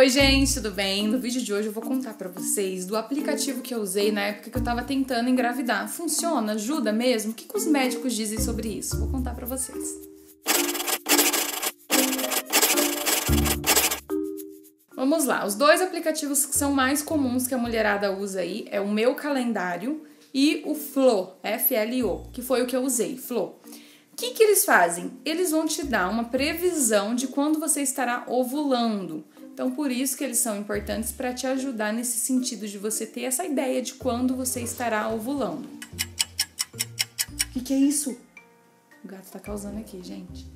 Oi gente, tudo bem? No vídeo de hoje eu vou contar pra vocês do aplicativo que eu usei na época que eu tava tentando engravidar. Funciona? Ajuda mesmo? O que os médicos dizem sobre isso? Vou contar pra vocês. Vamos lá, os dois aplicativos que são mais comuns que a mulherada usa aí é o Meu Calendário e o Flo, F-L-O, que foi o que eu usei, Flo. O que eles fazem? Eles vão te dar uma previsão de quando você estará ovulando. Então, por isso que eles são importantes para te ajudar nesse sentido de você ter essa ideia de quando você estará ovulando. O que é isso? O gato tá causando aqui, gente.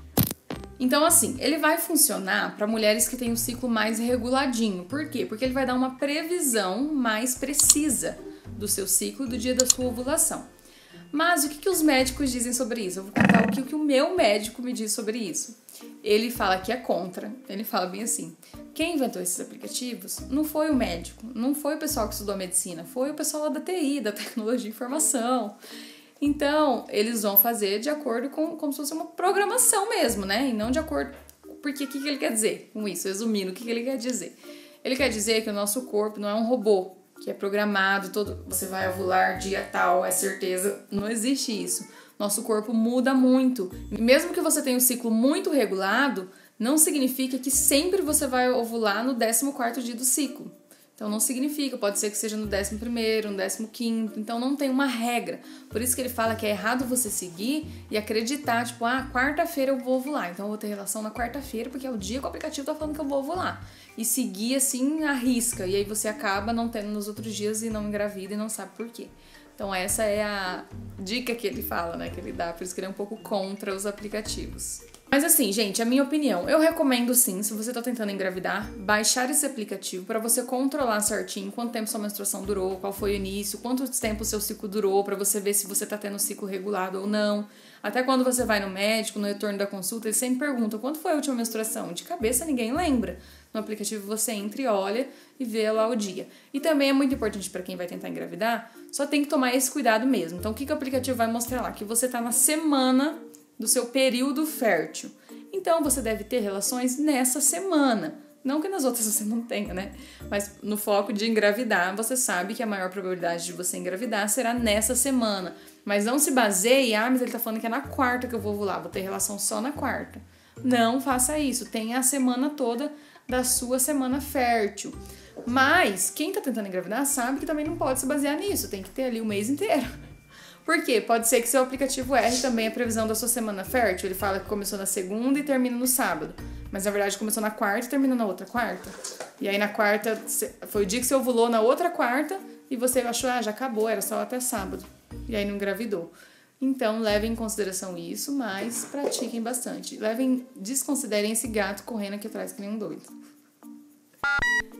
Então, assim, ele vai funcionar para mulheres que têm um ciclo mais reguladinho. Por quê? Porque ele vai dar uma previsão mais precisa do seu ciclo, do dia da sua ovulação. Mas o que os médicos dizem sobre isso? Eu vou contar o que o meu médico me diz sobre isso. Ele fala que é contra, ele fala bem assim, quem inventou esses aplicativos não foi o médico, não foi o pessoal que estudou medicina, foi o pessoal lá da TI, da tecnologia de informação. Então, eles vão fazer de acordo com, como se fosse uma programação mesmo, né? E não de acordo, porque o que ele quer dizer com isso? Resumindo, o que ele quer dizer? Ele quer dizer que o nosso corpo não é um robô, que é programado, todo, você vai ovular dia tal, é certeza, não existe isso. Nosso corpo muda muito. Mesmo que você tenha um ciclo muito regulado, não significa que sempre você vai ovular no 14º dia do ciclo. Então não significa, pode ser que seja no 11º, no 15º, então não tem uma regra. Por isso que ele fala que é errado você seguir e acreditar, tipo, ah, quarta-feira eu vou ovular, então eu vou ter relação na quarta-feira, porque é o dia que o aplicativo tá falando que eu vou ovular. E seguir assim à risca, e aí você acaba não tendo nos outros dias e não engravida e não sabe por quê. Então essa é a dica que ele fala, né, que ele dá, por isso que ele é um pouco contra os aplicativos. Mas assim, gente, a minha opinião, eu recomendo sim, se você tá tentando engravidar, baixar esse aplicativo para você controlar certinho quanto tempo sua menstruação durou, qual foi o início, quanto tempo o seu ciclo durou, para você ver se você tá tendo um ciclo regulado ou não. Até quando você vai no médico, no retorno da consulta, eles sempre perguntam quando foi a última menstruação. De cabeça ninguém lembra. No aplicativo você entra e olha e vê lá o dia. E também é muito importante para quem vai tentar engravidar, só tem que tomar esse cuidado mesmo. Então o que o aplicativo vai mostrar lá? Que você tá na semana do seu período fértil. Então você deve ter relações nessa semana. Não que nas outras você não tenha, né? Mas no foco de engravidar, você sabe que a maior probabilidade de você engravidar será nessa semana. Mas não se baseie, ah, mas ele tá falando que é na quarta que eu vou ovular, vou ter relação só na quarta. Não faça isso, tenha a semana toda da sua semana fértil. Mas quem tá tentando engravidar sabe que também não pode se basear nisso, tem que ter ali o mês inteiro. Por quê? Pode ser que seu aplicativo erre também a previsão da sua semana fértil. Ele fala que começou na segunda e termina no sábado. Mas, na verdade, começou na quarta e terminou na outra quarta. E aí, na quarta, foi o dia que você ovulou na outra quarta e você achou, ah, já acabou, era só até sábado. E aí não engravidou. Então, levem em consideração isso, mas pratiquem bastante. Desconsiderem esse gato correndo aqui atrás que nem um doido.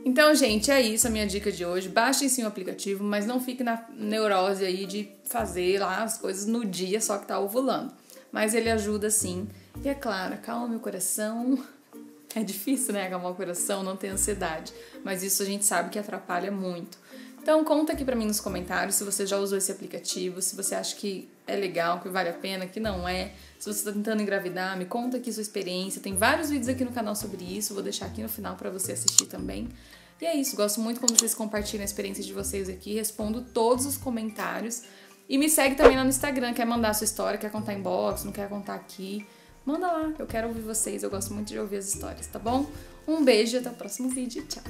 Então, gente, é isso a minha dica de hoje. Baixem sim o aplicativo, mas não fique na neurose aí de fazer lá as coisas no dia só que tá ovulando. Mas ele ajuda sim. E é claro, acalme o coração. É difícil, né? Acalmar o coração, não ter ansiedade. Mas isso a gente sabe que atrapalha muito. Então conta aqui pra mim nos comentários se você já usou esse aplicativo, se você acha que é legal, que vale a pena, que não é. Se você tá tentando engravidar, me conta aqui sua experiência. Tem vários vídeos aqui no canal sobre isso, vou deixar aqui no final pra você assistir também. E é isso, gosto muito quando vocês compartilham a experiência de vocês aqui, respondo todos os comentários. E me segue também lá no Instagram, quer mandar a sua história, quer contar inbox, não quer contar aqui. Manda lá, eu quero ouvir vocês, eu gosto muito de ouvir as histórias, tá bom? Um beijo e até o próximo vídeo, tchau!